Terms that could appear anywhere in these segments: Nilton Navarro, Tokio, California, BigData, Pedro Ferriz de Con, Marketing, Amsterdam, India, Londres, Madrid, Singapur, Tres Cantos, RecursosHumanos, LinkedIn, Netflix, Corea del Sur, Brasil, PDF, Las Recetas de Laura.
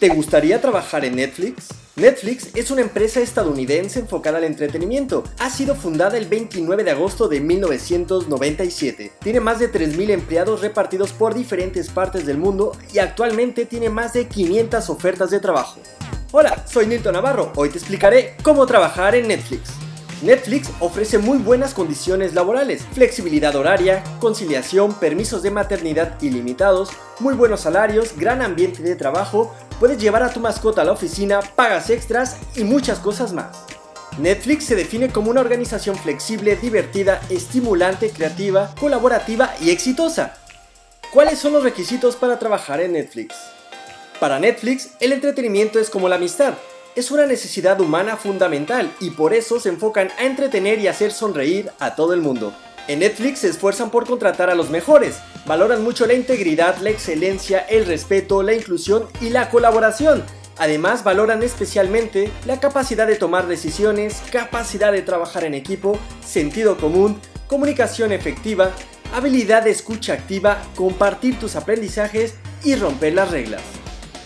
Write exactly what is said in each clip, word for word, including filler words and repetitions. ¿Te gustaría trabajar en Netflix? Netflix es una empresa estadounidense enfocada al entretenimiento. Ha sido fundada el veintinueve de agosto de mil novecientos noventa y siete. Tiene más de tres mil empleados repartidos por diferentes partes del mundo y actualmente tiene más de quinientas ofertas de trabajo. Hola, soy Nilton Navarro. Hoy te explicaré cómo trabajar en Netflix. Netflix ofrece muy buenas condiciones laborales, flexibilidad horaria, conciliación, permisos de maternidad ilimitados, muy buenos salarios, gran ambiente de trabajo, puedes llevar a tu mascota a la oficina, pagas extras y muchas cosas más. Netflix se define como una organización flexible, divertida, estimulante, creativa, colaborativa y exitosa. ¿Cuáles son los requisitos para trabajar en Netflix? Para Netflix, el entretenimiento es como la amistad. Es una necesidad humana fundamental y por eso se enfocan a entretener y hacer sonreír a todo el mundo. En Netflix se esfuerzan por contratar a los mejores, valoran mucho la integridad, la excelencia, el respeto, la inclusión y la colaboración. Además valoran especialmente la capacidad de tomar decisiones, capacidad de trabajar en equipo, sentido común, comunicación efectiva, habilidad de escucha activa, compartir tus aprendizajes y romper las reglas.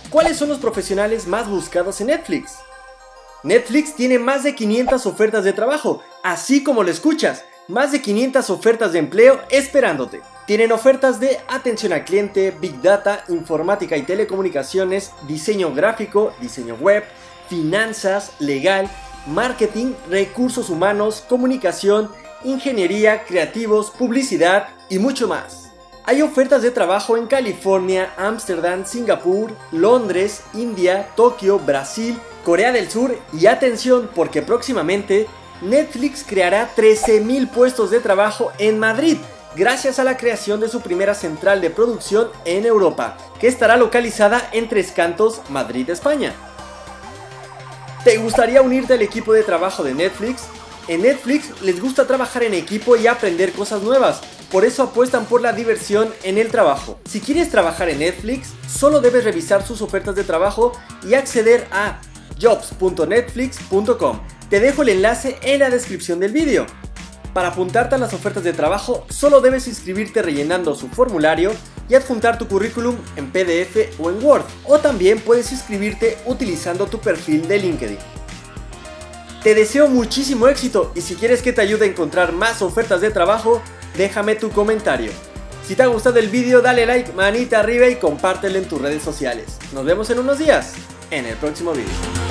¿Cuáles son los profesionales más buscados en Netflix? Netflix tiene más de quinientas ofertas de trabajo, así como lo escuchas, más de quinientas ofertas de empleo esperándote. Tienen ofertas de atención al cliente, Big Data, informática y telecomunicaciones, diseño gráfico, diseño web, finanzas, legal, marketing, recursos humanos, comunicación, ingeniería, creativos, publicidad y mucho más. Hay ofertas de trabajo en California, Amsterdam, Singapur, Londres, India, Tokio, Brasil, Corea del Sur y atención porque próximamente Netflix creará trece mil puestos de trabajo en Madrid gracias a la creación de su primera central de producción en Europa que estará localizada en Tres Cantos, Madrid, España. ¿Te gustaría unirte al equipo de trabajo de Netflix? En Netflix les gusta trabajar en equipo y aprender cosas nuevas. Por eso apuestan por la diversión en el trabajo. Si quieres trabajar en Netflix, solo debes revisar sus ofertas de trabajo y acceder a jobs punto netflix punto com. Te dejo el enlace en la descripción del vídeo. Para apuntarte a las ofertas de trabajo, solo debes inscribirte rellenando su formulario y adjuntar tu currículum en P D F o en Word. O también puedes inscribirte utilizando tu perfil de LinkedIn. Te deseo muchísimo éxito y si quieres que te ayude a encontrar más ofertas de trabajo, déjame tu comentario. Si te ha gustado el vídeo, dale like, manita arriba y compártelo en tus redes sociales. Nos vemos en unos días en el próximo vídeo.